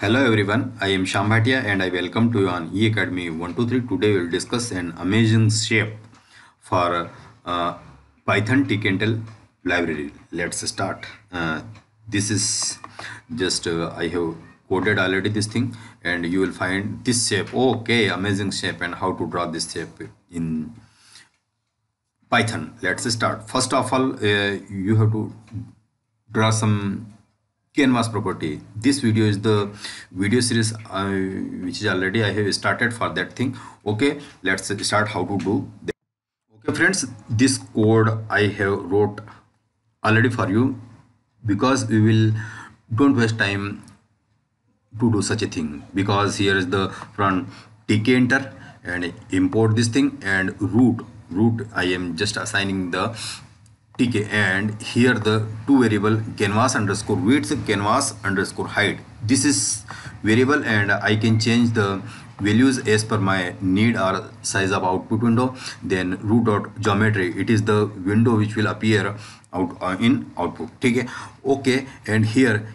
Hello everyone, I am Shyam Bhatia and I welcome to you on eacademy 123. Today we will discuss an amazing shape for Python tkinter library. Let's start. This is just I have coded already this thing and you will find this shape. Okay, amazing shape and how to draw this shape in Python. Let's start. First of all, you have to draw some canvas property. This video is the video series which is already I have started for that thing. Okay, let's start how to do that. Okay friends, this code I have wrote already for you because we will don't waste time to do such a thing, because here is the front tkinter and import this thing and root I am just assigning the TK, and here the two variable canvas_width, canvas_height. This is variable and I can change the values as per my need or size of output window. Then root.geometry, it is the window which will appear out in output. Okay, and here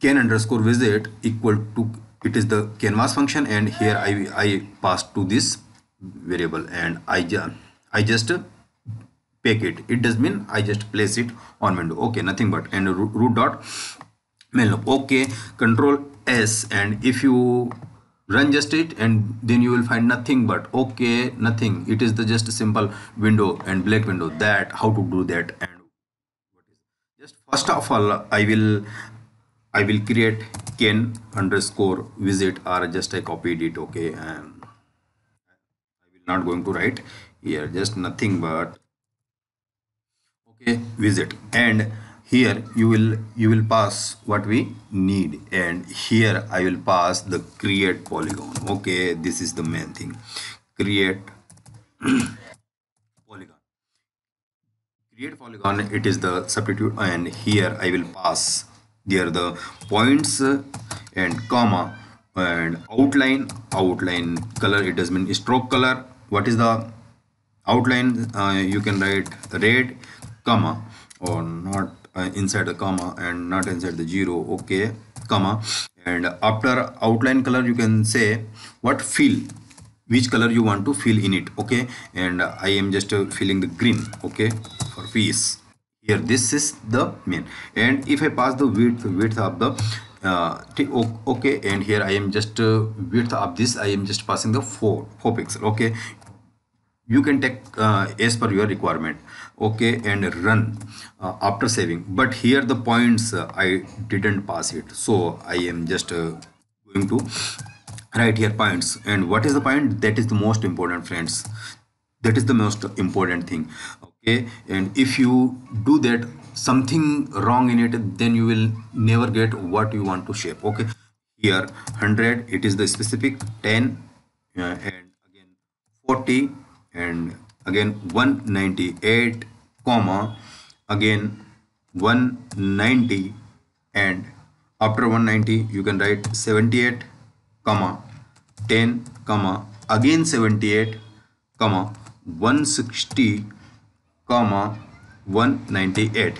can_visit equal to, it is the canvas function, and here I pass to this variable and I just pick it does mean I just place it on window. Okay, nothing but and root dot malloc. Okay, Control S, and if you run just it and then you will find nothing but okay, nothing. It is the just simple window and black window. That how to do that. And just first of all I will create can_visit, or just I copied it. Okay, and I will not going to write here, just nothing but visit, and here you will pass what we need, and here I will pass the create polygon. Okay, this is the main thing, create polygon. Create polygon, it is the substitute, and here I will pass there the points and comma and outline color. It does mean stroke color. What is the outline? You can write red, comma, or not inside the comma and not inside the zero. Okay, comma, and after outline color you can say what fill, which color you want to fill in it. Okay, and I am just filling the green. Okay, for peace. Here this is the main, and if I pass the width of the okay, and here I am just width of this I am just passing the 4 pixel. Okay, you can take as per your requirement. Okay, and run after saving. But here the points I didn't pass it, so I am just going to write here points. And what is the point? That is the most important, friends. That is the most important thing. Okay, and if you do that something wrong in it, then you will never get what you want to shape. Okay, here 100, it is the specific, 10, and again 40, and again 198, comma, again 190, and after 190 you can write 78, comma, 10, comma, again 78, comma, 160, comma, 198.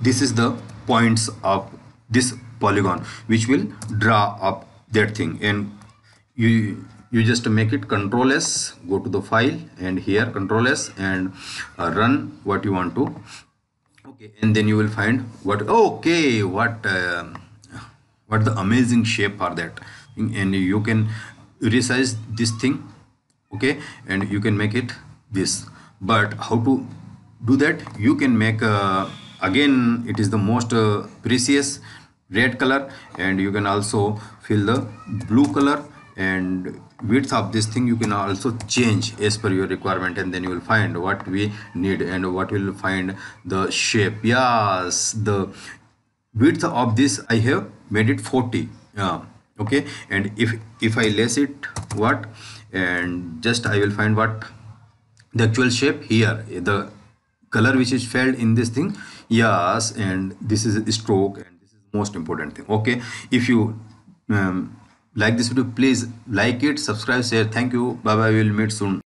This is the points of this polygon which will draw up that thing. And you just make it Control S, go to the file, and here Control S, and run what you want to. Okay, and then you will find what. Okay, what the amazing shape for that thing. And you can resize this thing. Okay, and you can make it this. But how to do that? You can make again, it is the most precious red color, and you can also fill the blue color, and width of this thing you can also change as per your requirement, and then you will find what we need and what will find the shape. Yes, the width of this I have made it 40. Okay, and if I less it what, and just I will find what the actual shape here, the color which is filled in this thing. Yes, and this is a stroke, and this is the most important thing. Okay, if you like this video, please like it, subscribe, share. Thank you. Bye bye. We will meet soon.